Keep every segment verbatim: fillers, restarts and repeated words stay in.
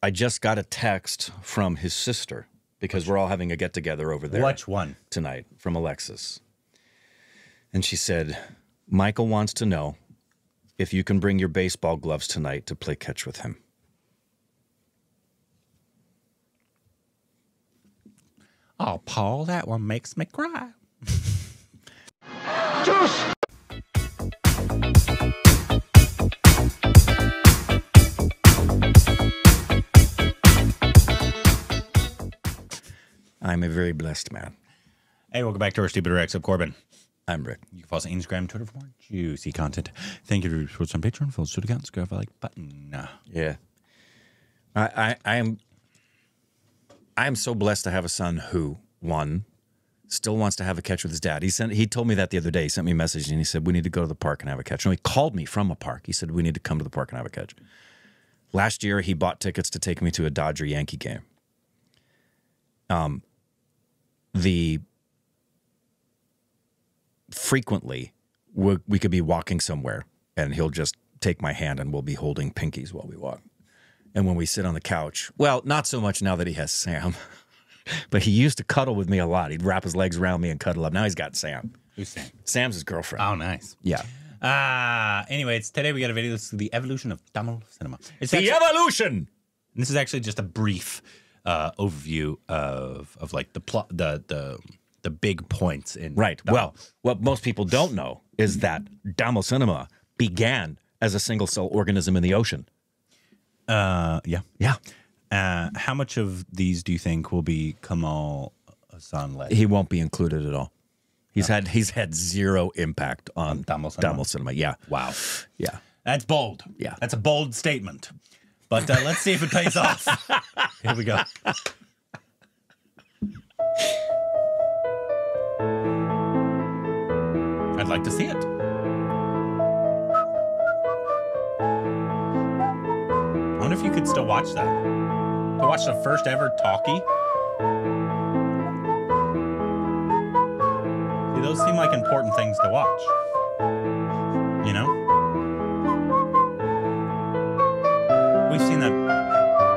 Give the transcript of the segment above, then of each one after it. I just got a text from his sister because we're all having a get together over there. Watch one tonight from Alexis. And she said, Michael wants to know if you can bring your baseball gloves tonight to play catch with him. Oh, Paul, that one makes me cry. Juice! I'm a very blessed man. Hey, welcome back to Our Stupid Rex. I'm Corbin. I'm Rick. You can follow us on Instagram, Twitter for more juicy content. Thank you for supporting on Patreon. Follow us on accounts. Grab a like button. Yeah. I, I, I am... I am so blessed to have a son who, one, still wants to have a catch with his dad. He sent, he told me that the other day. He sent me a message and he said, we need to go to the park and have a catch. No, he called me from a park. He said, we need to come to the park and have a catch. Last year, he bought tickets to take me to a Dodger-Yankee game. Um, the frequently, we, we could be walking somewhere and he'll just take my hand and we'll be holding pinkies while we walk. And when we sit on the couch, well, not so much now that he has Sam, but he used to cuddle with me a lot. He'd wrap his legs around me and cuddle up. Now he's got Sam. Who's Sam? Sam's his girlfriend. Oh, nice. Yeah. Ah, uh, anyway, it's today we got a video. This is the evolution of Tamil cinema. It's the actually, evolution. This is actually just a brief uh, overview of of like the plot, the the the big points in right. Tamil. Well, what most people don't know is that Tamil cinema began as a single cell organism in the ocean. Uh, yeah. Yeah. Uh, how much of these do you think will be Kamal Hassan led? He won't be included at all. He's no. had he's had zero impact on Tamil cinema. cinema. Yeah. Wow. Yeah. That's bold. Yeah. That's a bold statement. But uh, let's see if it pays off. Here we go. I'd like to see it. I wonder if you could still watch that. To watch the first ever talkie. See, those seem like important things to watch. You know? We've seen that.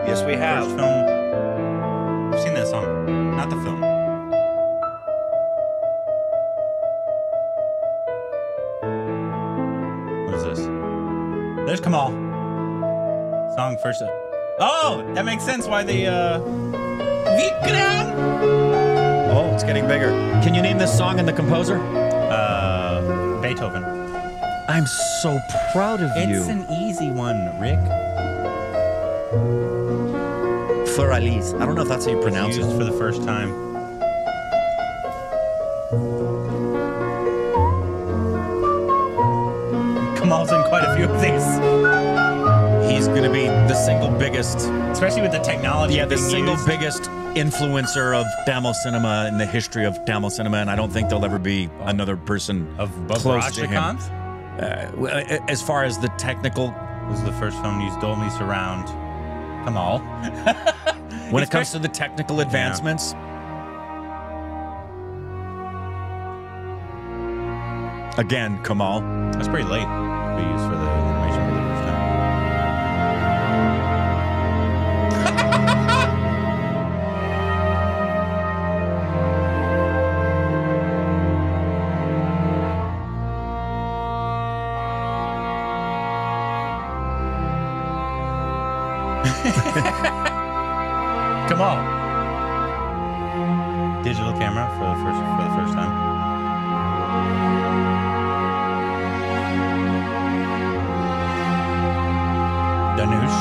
Yes, we have. First film. We've seen that song. Not the film. What is this? There's Kamal. Song first. Oh, that makes sense why the uh Vikram. Oh, it's getting bigger. Can you name this song and the composer? Uh Beethoven. I'm so proud of it's you. It's an easy one, Rick. Furalis. I don't know if that's how you pronounce it. Used for the first time. Kamal's in quite a few of these. He's going to be the single biggest... Especially with the technology Yeah, the single used. biggest influencer of Tamil cinema in the history of Tamil cinema, and I don't think there'll ever be another person of, of close Rajinikanth? to him. Uh, as far as the technical... This is the first film used Dolby Surround. Kamal. When it comes to the technical advancements... Yeah. Again, Kamal. That's pretty late to use for the... Kamal. Digital camera for the first for the first time. Danush.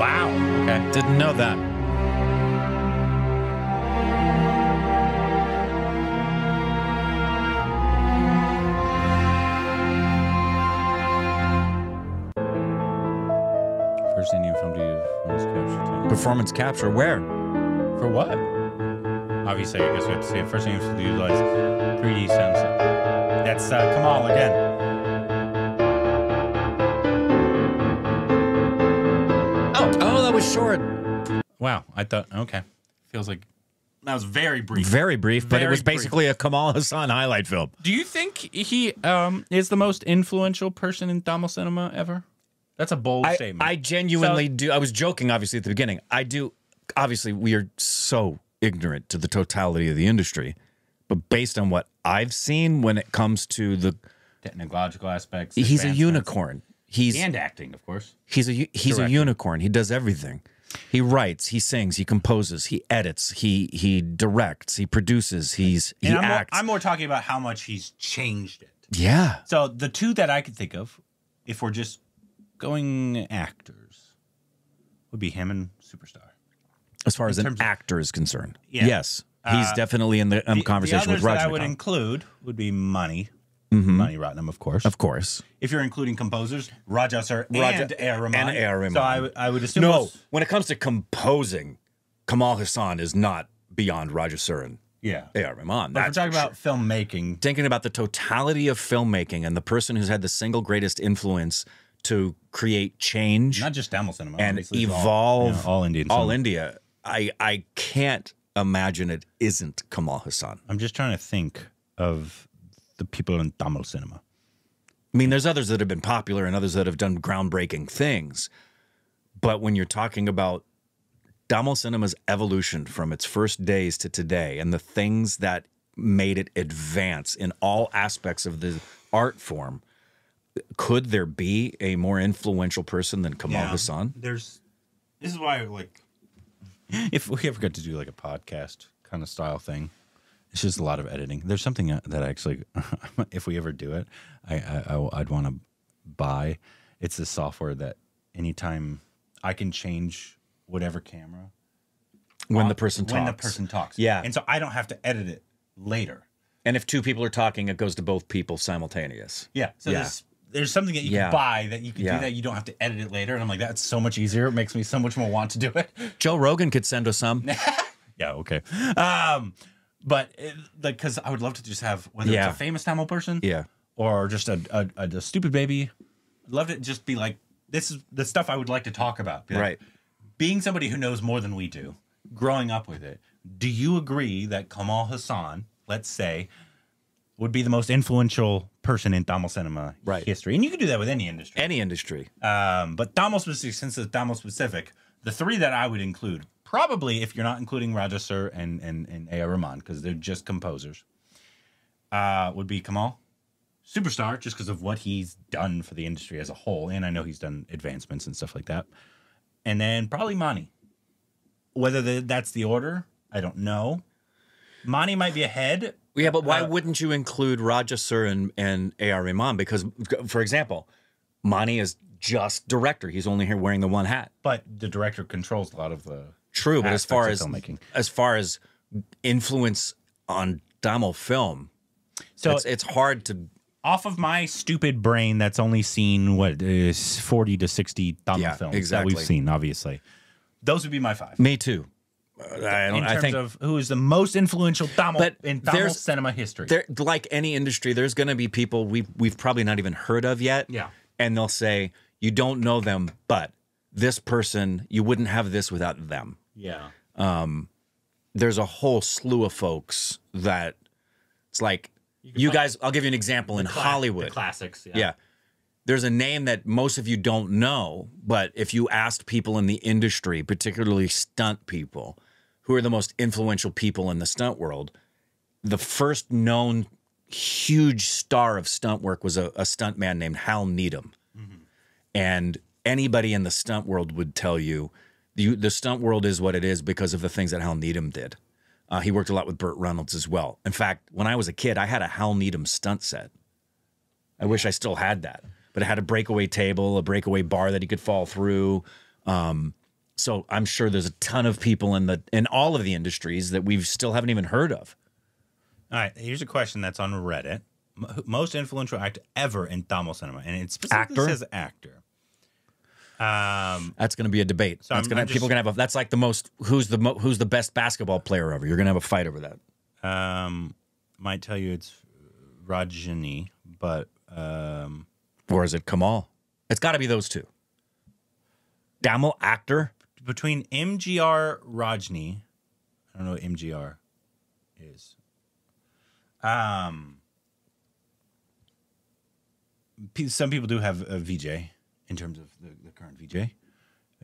Wow. Okay. Didn't know that. Performance capture where? For what? Obviously, I guess we have to see it. First thing you have to utilize three D sensing. That's uh, Kamal again. Oh, oh, that was short. Wow, I thought, okay. Feels like that was very brief. Very brief, but very it was basically brief. a Kamal Hassan highlight film. Do you think he um, is the most influential person in Tamil cinema ever? That's a bold I, statement. I genuinely so, do. I was joking, obviously, at the beginning. I do. Obviously, we are so ignorant to the totality of the industry. But based on what I've seen when it comes to the technological aspects, he's a unicorn. He's and acting, of course. He's a he's Directing. a unicorn. He does everything. He writes, he sings, he composes, he edits, he he directs, he produces, he's and he I'm acts. More, I'm more talking about how much he's changed it. Yeah. So the two that I could think of, if we're just going actors, would be him and Superstar. As far as an actor is concerned, yeah. yes, he's uh, definitely in the um, the, conversation the with Rajinikanth. I would include would be Mani. Mm-hmm. Mani Ratnam, of course. Of course. If you're including composers, Raaja sir and A R. Rahman. And A R. Rahman. So I, I would assume... No, most... when it comes to composing, Kamal Hassan is not beyond Raaja sir and yeah. A R. Rahman. But that's we're talking about sure. filmmaking. Thinking about the totality of filmmaking and the person who's had the single greatest influence to create change... Not just Tamil cinema. ...and evolve all, all, Indian all India. I, I can't imagine it isn't Kamal Hassan. I'm just trying to think of... the people in Tamil cinema. I mean, there's others that have been popular and others that have done groundbreaking things. But when you're talking about Tamil cinema's evolution from its first days to today and the things that made it advance in all aspects of the art form, could there be a more influential person than Kamal yeah, Hassan? There's, this is why, like, if we ever got to do like a podcast kind of style thing, it's just a lot of editing. There's something that I actually, if we ever do it, I, I, I'd want to buy. It's the software that anytime I can change whatever camera. When the person talks. When the person talks. Yeah. And so I don't have to edit it later. And if two people are talking, it goes to both people simultaneous. Yeah. So yeah. there's, there's something that you yeah. can buy that you can yeah. do that. You don't have to edit it later. And I'm like, that's so much easier. It makes me so much more want to do it. Joe Rogan could send us some. yeah, okay. Um... But, it, like, because I would love to just have, whether yeah. it's a famous Tamil person yeah. or just a, a, a, a stupid baby, I'd love to just be like, this is the stuff I would like to talk about. Be like, right. Being somebody who knows more than we do, growing up with it, do you agree that Kamal Hassan, let's say, would be the most influential person in Tamil cinema right. history? And you can do that with any industry. Any industry. Um, but Tamil specific, since it's Tamil specific, the three that I would include... Probably, if you're not including Raaja sir and, and, and A R. Rahman, because they're just composers, uh, would be Kamal. Superstar, just because of what he's done for the industry as a whole, and I know he's done advancements and stuff like that. And then probably Mani. Whether the, that's the order, I don't know. Mani might be ahead. Yeah, but why uh, wouldn't you include Raaja sir and, and A R. Rahman? Because, for example, Mani is just director. He's only here wearing the one hat. But the director controls a lot of the... True, but as far as filmmaking. as far as influence on Tamil film, so it's, it's hard to off of my stupid brain that's only seen what is forty to sixty Tamil yeah, films exactly. that we've seen. Obviously, those would be my five. Me too. Uh, I don't, in terms I think, of who is the most influential Tamil but in Tamil cinema history, there, like any industry, there's going to be people we we've, we've probably not even heard of yet. Yeah, and they'll say you don't know them, but this person you wouldn't have this without them. Yeah. Um, there's a whole slew of folks that it's like, you, you guys, I'll give you an example in Hollywood. The classics. Yeah. yeah. There's a name that most of you don't know, but if you asked people in the industry, particularly stunt people, who are the most influential people in the stunt world, the first known huge star of stunt work was a, a stunt man named Hal Needham. Mm-hmm. And anybody in the stunt world would tell you The, the stunt world is what it is because of the things that Hal Needham did. Uh, he worked a lot with Burt Reynolds as well. In fact, when I was a kid, I had a Hal Needham stunt set. I wish I still had that. But it had a breakaway table, a breakaway bar that he could fall through. Um, so I'm sure there's a ton of people in, the, in all of the industries that we still haven't even heard of. All right, here's a question that's on Reddit. Most influential actor ever in Tamil cinema. And it specifically actor? says actor. Um, that's going to be a debate. So that's I'm, gonna, I'm just, people are going to have a, that's like the most, who's the, mo, who's the best basketball player ever? You're going to have a fight over that. Um, might tell you it's Rajini, but, um, or is it Kamal? It's got to be those two. Tamil actor between M G R Rajini. I don't know what M G R is. Um, some people do have a V J. in terms of the, the current V J.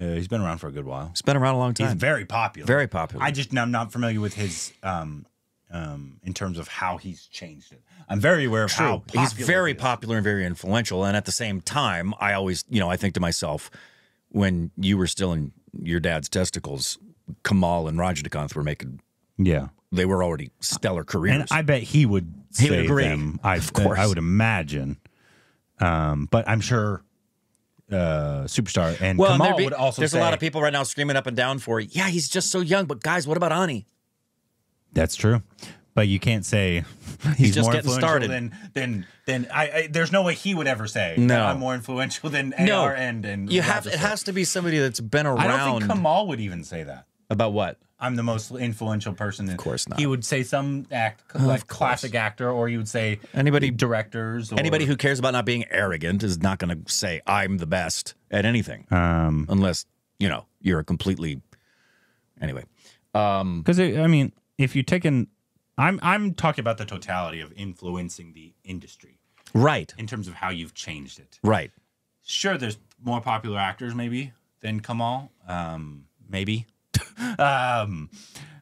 Uh, he's been around for a good while. He's been around a long time. He's very popular. Very popular. I just I'm not familiar with his um um in terms of how he's changed it. I'm very aware of True. how popular he's very he popular and very influential. And at the same time, I always, you know, I think to myself, when you were still in your dad's testicles, Kamal and Rajinikanth were making yeah. They were already stellar careers. And I bet he would he say would agree. them. I, of course. I would imagine. Um, but I'm sure uh, Superstar and well, Kamal and be, would also There's say, a lot of people right now screaming up and down for, yeah, he's just so young. But, guys, what about Ani? That's true. But you can't say he's, he's just more getting started. Than, than, than I, I, there's no way he would ever say, no. I'm more influential than no. A R and, and you have, It has to be somebody that's been around. I don't think Kamal would even say that. About what? I'm the most influential person. In, of course not. He would say some act, like classic actor, or he would say anybody directors. Or, anybody who cares about not being arrogant is not going to say I'm the best at anything, um, unless you know you're a completely anyway. Because um, I mean, if you take an, I'm I'm talking about the totality of influencing the industry, right? In terms of how you've changed it, right? Sure, there's more popular actors maybe than Kamal, um, maybe. um,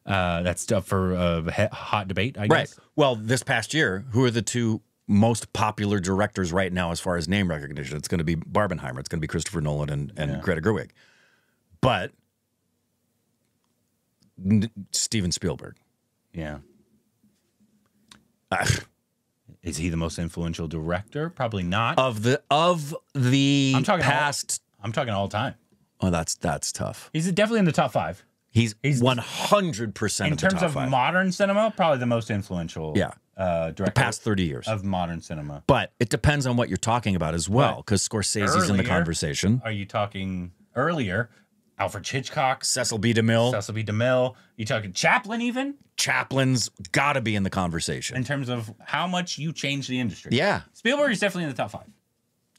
uh, that's stuff for a hot debate, I guess. Right. Well, this past year, who are the two most popular directors right now as far as name recognition? It's going to be Barbenheimer. It's going to be Christopher Nolan and, and yeah. Greta Gerwig. But N Steven Spielberg. Yeah. Uh, Is he the most influential director? Probably not. Of the, of the I'm talking past... All, I'm talking all time. Oh, that's that's tough. He's definitely in the top five. He's he's one hundred percent in terms of, the top of five. modern cinema. Probably the most influential. Yeah, uh, director the past thirty years of modern cinema. But it depends on what you're talking about as well, because Scorsese's earlier, in the conversation. Are you talking earlier? Alfred Hitchcock, Cecil B. DeMille, Cecil B. DeMille. You talking Chaplin even? Chaplin's got to be in the conversation in terms of how much you change the industry. Yeah, Spielberg is definitely in the top five.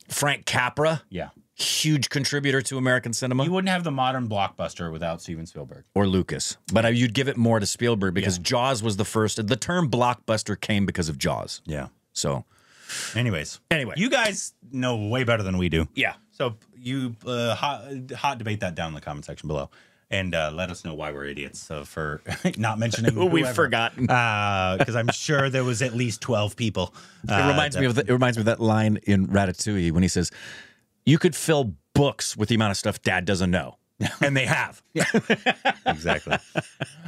Frank Capra. Yeah. Huge contributor to American cinema. You wouldn't have the modern blockbuster without Steven Spielberg. Or Lucas. But you'd give it more to Spielberg because yeah. Jaws was the first. The term blockbuster came because of Jaws. Yeah. So. Anyways. Anyway. You guys know way better than we do. Yeah. So you uh, hot, hot debate that down in the comment section below. And uh, let us know why we're idiots so for not mentioning who we've forgotten. Because uh, I'm sure there was at least twelve people. Uh, it, reminds me of the, it reminds me of that line in Ratatouille when he says, you could fill books with the amount of stuff Dad doesn't know. And they have. Yeah. Exactly.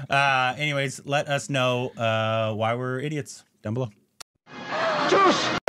Uh, anyways, let us know uh, why we're idiots down below. Juice!